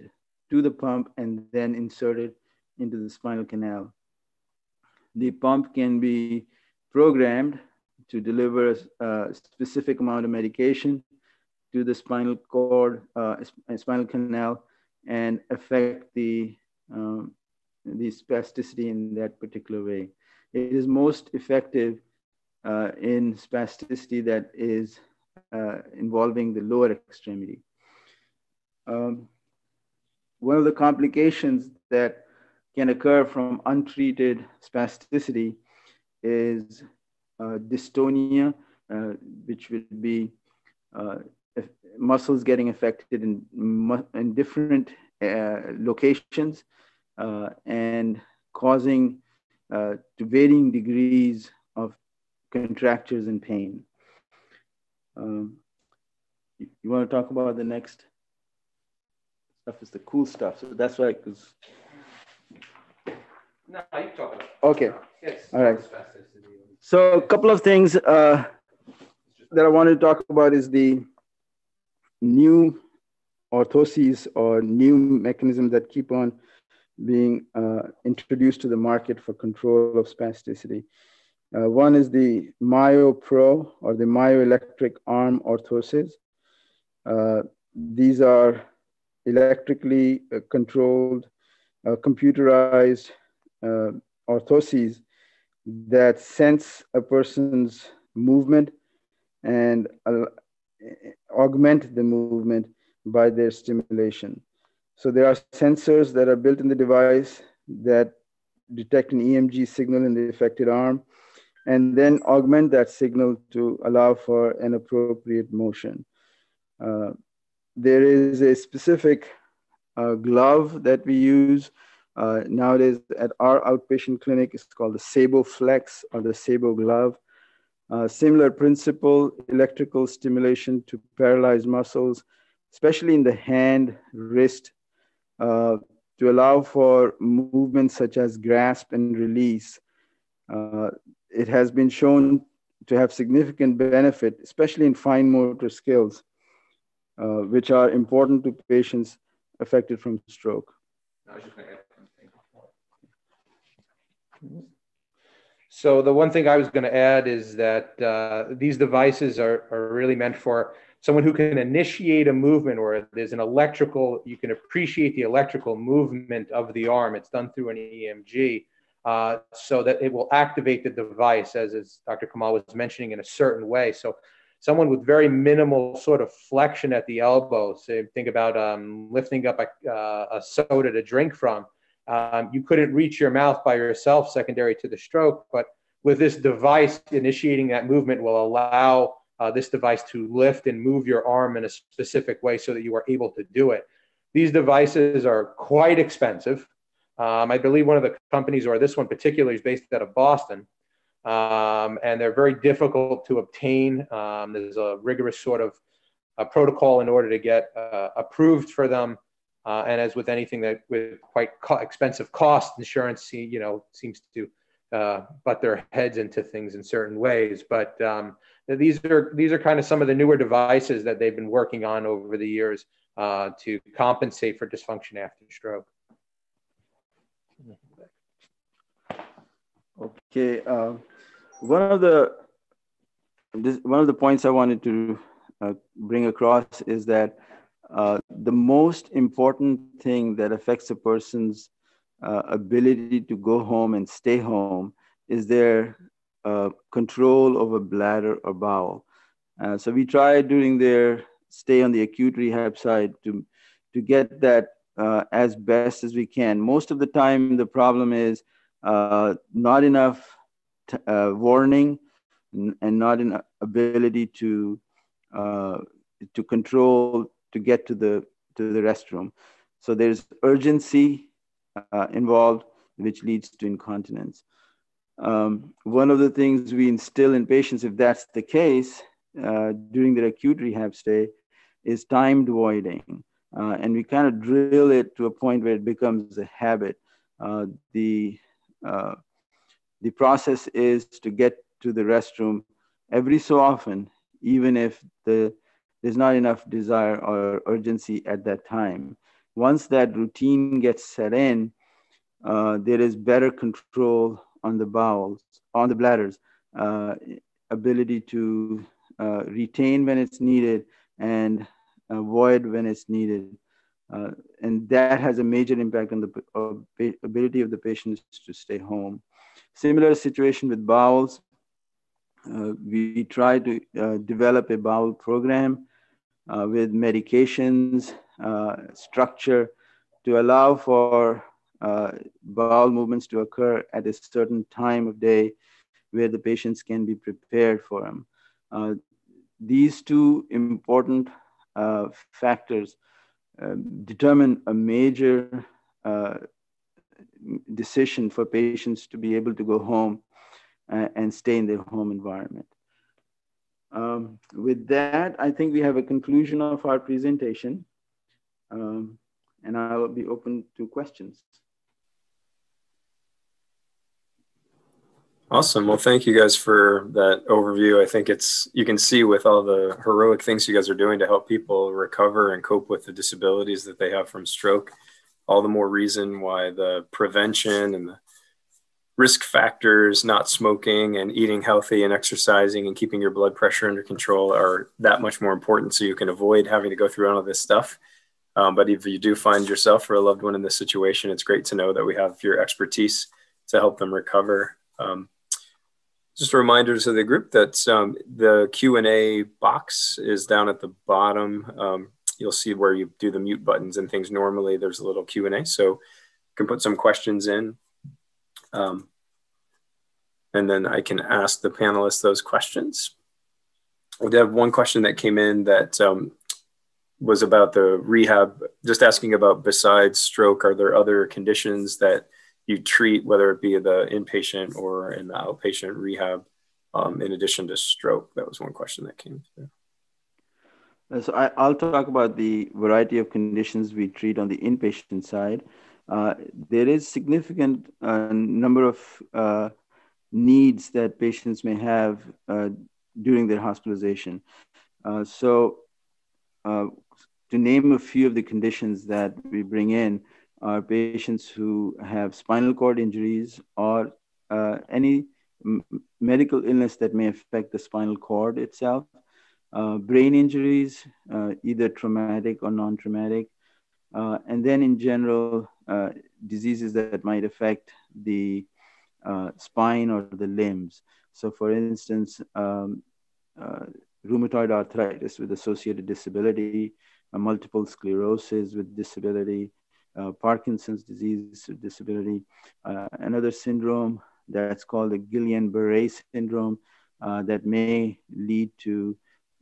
to the pump and then inserted into the spinal canal. The pump can be programmed to deliver a specific amount of medication to the spinal cord, uh, spinal canal, and affect the, um, the spasticity in that particular way. It is most effective uh, in spasticity that is uh, involving the lower extremity. Um, one of the complications that can occur from untreated spasticity is uh, dystonia, uh, which would be uh, muscles getting affected in, in different uh, locations uh, and causing uh, to varying degrees of contractures and pain. Um, you want to talk about the next stuff? It's the cool stuff. So that's why it was. No, you talk about it. Okay. Yes. All right. So a couple of things uh, that I wanted to talk about is the new orthoses or new mechanisms that keep on being uh, introduced to the market for control of spasticity. Uh, one is the MyoPro or the myoelectric arm orthoses. Uh, these are electrically uh, controlled, uh, computerized Uh, orthoses that sense a person's movement and uh, augment the movement by their stimulation. So there are sensors that are built in the device that detect an E M G signal in the affected arm, and then augment that signal to allow for an appropriate motion. Uh, there is a specific uh, glove that we use uh, nowadays at our outpatient clinic. It's called the SABO Flex or the SABO Glove. Uh, similar principle, electrical stimulation to paralyzed muscles, especially in the hand, wrist, uh, to allow for movements such as grasp and release. Uh, it has been shown to have significant benefit, especially in fine motor skills, uh, which are important to patients affected from stroke. So the one thing I was going to add is that uh, these devices are, are really meant for someone who can initiate a movement, or there's an electrical, you can appreciate the electrical movement of the arm. It's done through an E M G. Uh, so that it will activate the device, as, as Doctor Kamal was mentioning, in a certain way. So someone with very minimal sort of flexion at the elbow, say, think about um, lifting up a, uh, a soda to drink from. Um, you couldn't reach your mouth by yourself secondary to the stroke, but with this device, initiating that movement will allow uh, this device to lift and move your arm in a specific way so that you are able to do it. These devices are quite expensive. Um, I believe one of the companies, or this one particularly, is based out of Boston, um, and they're very difficult to obtain. Um, there's a rigorous sort of a protocol in order to get uh, approved for them, uh, and as with anything that with quite co expensive cost, insurance, you know, seems to uh, butt their heads into things in certain ways. But um, these are these are kind of some of the newer devices that they've been working on over the years uh, to compensate for dysfunction after stroke. Okay, uh, one of the this, one of the points I wanted to uh, bring across is that uh, the most important thing that affects a person's uh, ability to go home and stay home is their uh, control over bladder or bowel. Uh, so we try during their stay on the acute rehab side to to get that uh, as best as we can. Most of the time, the problem is Uh, not enough t uh, warning and not an ability to uh, to control to get to the to the restroom. So there's urgency uh, involved, which leads to incontinence. Um, one of the things we instill in patients, if that's the case, uh, during their acute rehab stay, is timed voiding, uh, and we kind of drill it to a point where it becomes a habit. Uh, the Uh, the process is to get to the restroom every so often, even if the, there's not enough desire or urgency at that time. Once that routine gets set in, uh, there is better control on the bowels, on the bladders, uh, ability to uh, retain when it's needed and avoid when it's needed. Uh, and that has a major impact on the uh, ability of the patients to stay home. Similar situation with bowels. Uh, we try to uh, develop a bowel program uh, with medications, uh, structure to allow for uh, bowel movements to occur at a certain time of day where the patients can be prepared for them. Uh, these two important uh, factors Uh, determine a major uh, decision for patients to be able to go home uh, and stay in their home environment. Um, with that, I think we have a conclusion of our presentation, um, and I'll be open to questions. Awesome. Well, thank you guys for that overview. I think it's, you can see with all the heroic things you guys are doing to help people recover and cope with the disabilities that they have from stroke, all the more reason why the prevention and the risk factors, not smoking and eating healthy and exercising and keeping your blood pressure under control, are that much more important, so you can avoid having to go through all of this stuff. Um, but if you do find yourself or a loved one in this situation, it's great to know that we have your expertise to help them recover. Um, Just a reminder to the group that um, the Q and A box is down at the bottom. Um, you'll see where you do the mute buttons and things. Normally there's a little Q and A. So can put some questions in. Um, and then I can ask the panelists those questions. I did have one question that came in that um, was about the rehab, just asking about besides stroke, are there other conditions that you treat, whether it be the inpatient or in the outpatient rehab, um, in addition to stroke? That was one question that came through. So I, I'll talk about the variety of conditions we treat on the inpatient side. Uh, there is significant uh, number of uh, needs that patients may have uh, during their hospitalization. Uh, so uh, to name a few of the conditions that we bring in are patients who have spinal cord injuries or uh, any medical illness that may affect the spinal cord itself. Uh, brain injuries, uh, either traumatic or non-traumatic, uh, and then in general, uh, diseases that might affect the uh, spine or the limbs. So for instance, um, uh, rheumatoid arthritis with associated disability, uh, multiple sclerosis with disability, uh, Parkinson's disease with disability, uh, another syndrome that's called the Guillain-Barre syndrome uh, that may lead to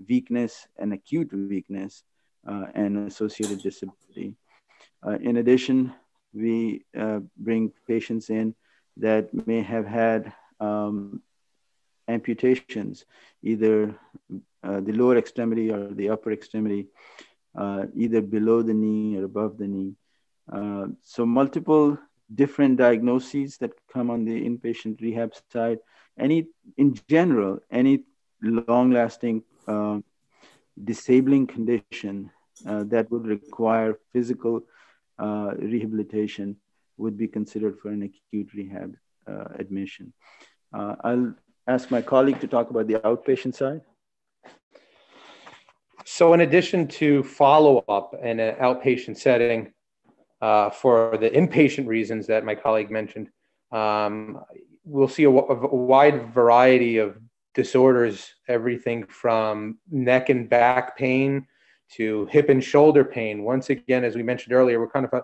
weakness and acute weakness uh, and associated disability. Uh, in addition, we uh, bring patients in that may have had um, amputations, either uh, the lower extremity or the upper extremity, uh, either below the knee or above the knee. Uh, so multiple different diagnoses that come on the inpatient rehab side. Any, in general, any long-lasting Uh, disabling condition uh, that would require physical uh, rehabilitation would be considered for an acute rehab uh, admission. Uh, I'll ask my colleague to talk about the outpatient side. So in addition to follow-up in an outpatient setting uh, for the inpatient reasons that my colleague mentioned, um, we'll see a, a wide variety of disorders, everything from neck and back pain to hip and shoulder pain. Once again, as we mentioned earlier, we're kind of a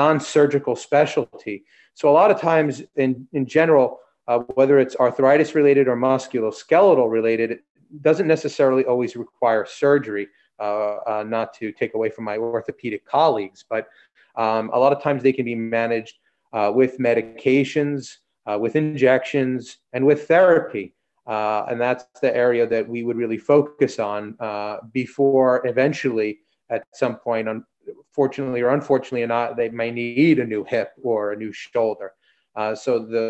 non-surgical specialty. So a lot of times in, in general, uh, whether it's arthritis related or musculoskeletal related, it doesn't necessarily always require surgery, uh, uh, not to take away from my orthopedic colleagues, but um, a lot of times they can be managed uh, with medications, uh, with injections, and with therapy. Uh, and that's the area that we would really focus on uh, before eventually at some point, unfortunately or unfortunately or not, they may need a new hip or a new shoulder. Uh, so the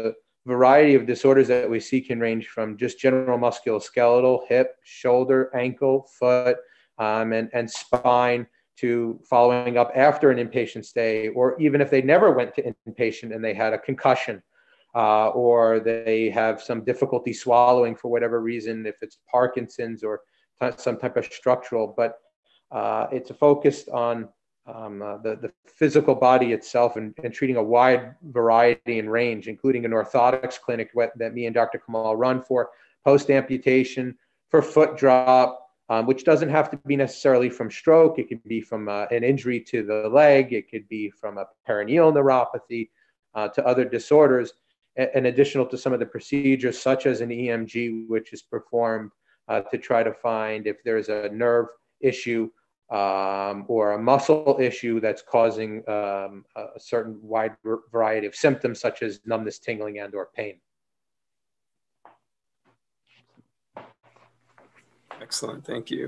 variety of disorders that we see can range from just general musculoskeletal, hip, shoulder, ankle, foot, um, and, and spine to following up after an inpatient stay, or even if they never went to inpatient and they had a concussion. Uh, or they have some difficulty swallowing for whatever reason, if it's Parkinson's or some type of structural, but uh, it's focused on um, uh, the, the physical body itself and, and treating a wide variety and range, including an orthotics clinic that me and Doctor Kamal run for, post-amputation, for foot drop, um, which doesn't have to be necessarily from stroke. It could be from uh, an injury to the leg. It could be from a perineal neuropathy uh, to other disorders. And additional to some of the procedures, such as an E M G, which is performed uh, to try to find if there's a nerve issue um, or a muscle issue that's causing um, a certain wide variety of symptoms, such as numbness, tingling, and or pain. Excellent, thank you.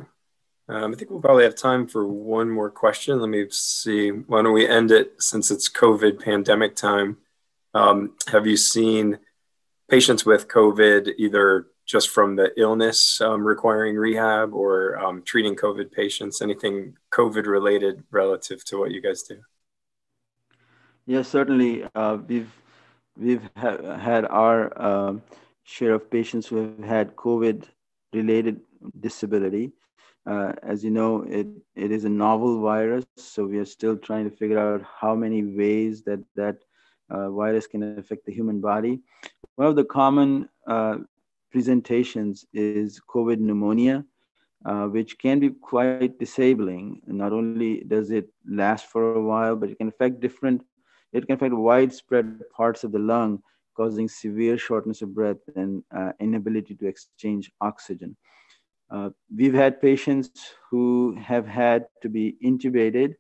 Um, I think we'll probably have time for one more question. Let me see, why don't we end it since it's COVID pandemic time? Um, have you seen patients with COVID either just from the illness um, requiring rehab or um, treating COVID patients, anything COVID related relative to what you guys do? Yes, certainly. Uh, we've we've ha had our uh, share of patients who have had COVID related disability. Uh, as you know, it, it is a novel virus. So we are still trying to figure out how many ways that that Uh, virus can affect the human body. One of the common uh, presentations is COVID pneumonia, uh, which can be quite disabling. Not only does it last for a while, but it can affect different, It can affect widespread parts of the lung, causing severe shortness of breath and uh, inability to exchange oxygen. Uh, we've had patients who have had to be intubated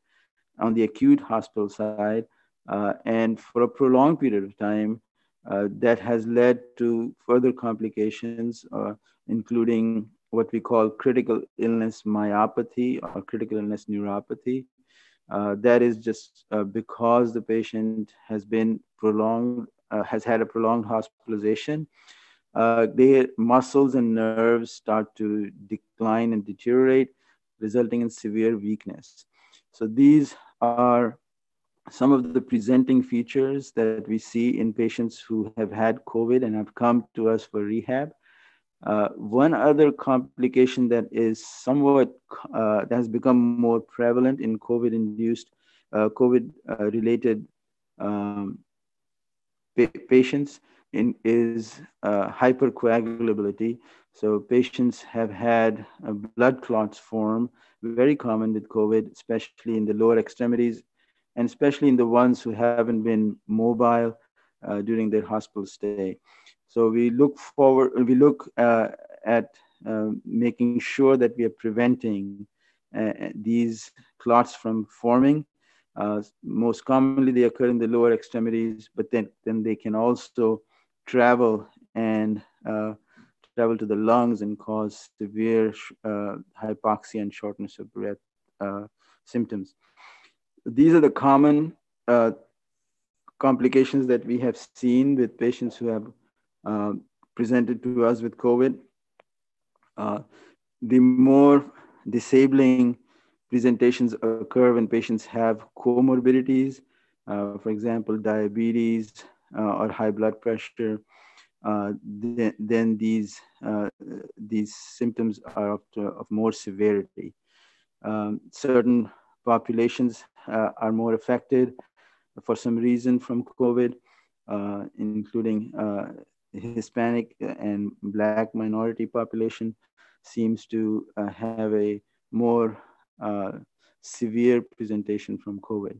on the acute hospital side, uh, and for a prolonged period of time, uh, that has led to further complications, uh, including what we call critical illness myopathy or critical illness neuropathy. Uh, that is just uh, because the patient has been prolonged, uh, has had a prolonged hospitalization. Uh, their muscles and nerves start to decline and deteriorate, resulting in severe weakness. So these are some of the presenting features that we see in patients who have had COVID and have come to us for rehab. Uh, one other complication that is somewhat, uh, that has become more prevalent in COVID-induced, uh, COVID-related um, pa patients in, is uh, hypercoagulability. So patients have had uh, blood clots form, very common with COVID, especially in the lower extremities, and especially in the ones who haven't been mobile uh, during their hospital stay. So we look forward, we look uh, at uh, making sure that we are preventing uh, these clots from forming. Uh, most commonly they occur in the lower extremities, but then, then they can also travel and uh, travel to the lungs and cause severe uh, hypoxia and shortness of breath uh, symptoms. These are the common uh, complications that we have seen with patients who have Uh, presented to us with COVID. Uh, the more disabling presentations occur when patients have comorbidities, uh, for example, diabetes uh, or high blood pressure, uh, th then these, uh, these symptoms are of, of more severity. Um, certain populations uh, are more affected for some reason from COVID, uh, including uh, Hispanic and Black minority population seems to uh, have a more uh, severe presentation from COVID.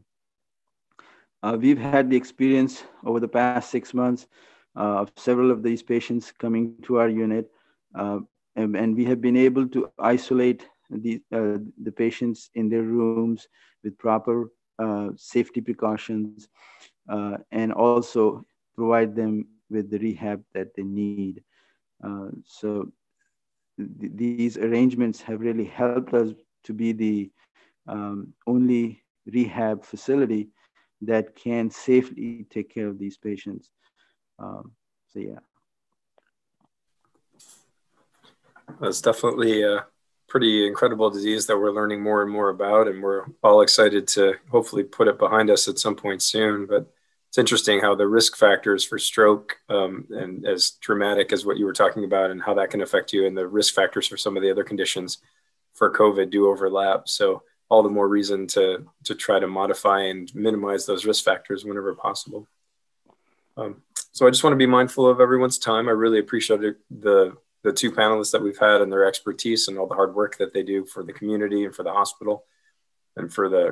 Uh, we've had the experience over the past six months uh, of several of these patients coming to our unit, uh, and, and we have been able to isolate the, uh, the patients in their rooms with proper uh, safety precautions uh, and also provide them with the rehab that they need. Uh, so th these arrangements have really helped us to be the um, only rehab facility that can safely take care of these patients. Um, so yeah. That's definitely a pretty incredible disease that we're learning more and more about, and we're all excited to hopefully put it behind us at some point soon. But it's interesting how the risk factors for stroke um, and as dramatic as what you were talking about and how that can affect you, and the risk factors for some of the other conditions for COVID do overlap. So all the more reason to, to try to modify and minimize those risk factors whenever possible. Um, so I just want to be mindful of everyone's time. I really appreciate the, the two panelists that we've had and their expertise and all the hard work that they do for the community and for the hospital and for the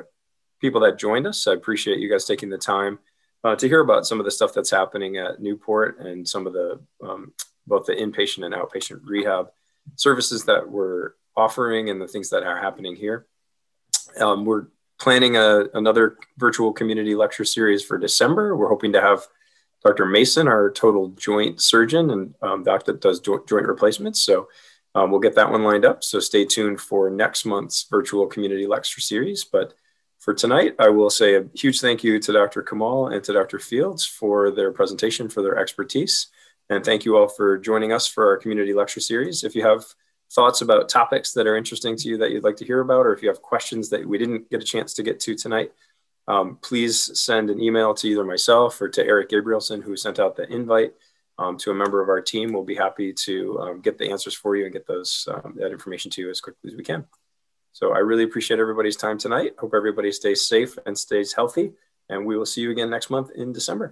people that joined us. I appreciate you guys taking the time Uh, to hear about some of the stuff that's happening at Newport and some of the, um, both the inpatient and outpatient rehab services that we're offering and the things that are happening here. Um, we're planning a, another virtual community lecture series for December. We're hoping to have Doctor Mason, our total joint surgeon and um, doctor that does joint replacements. So um, we'll get that one lined up. So stay tuned for next month's virtual community lecture series. But for tonight, I will say a huge thank you to Doctor Kamal and to Doctor Fields for their presentation, for their expertise. And thank you all for joining us for our community lecture series. If you have thoughts about topics that are interesting to you that you'd like to hear about, or if you have questions that we didn't get a chance to get to tonight, um, please send an email to either myself or to Eric Gabrielson, who sent out the invite um, to a member of our team. We'll be happy to um, get the answers for you and get those um, that information to you as quickly as we can. So I really appreciate everybody's time tonight. Hope everybody stays safe and stays healthy. And we will see you again next month in December.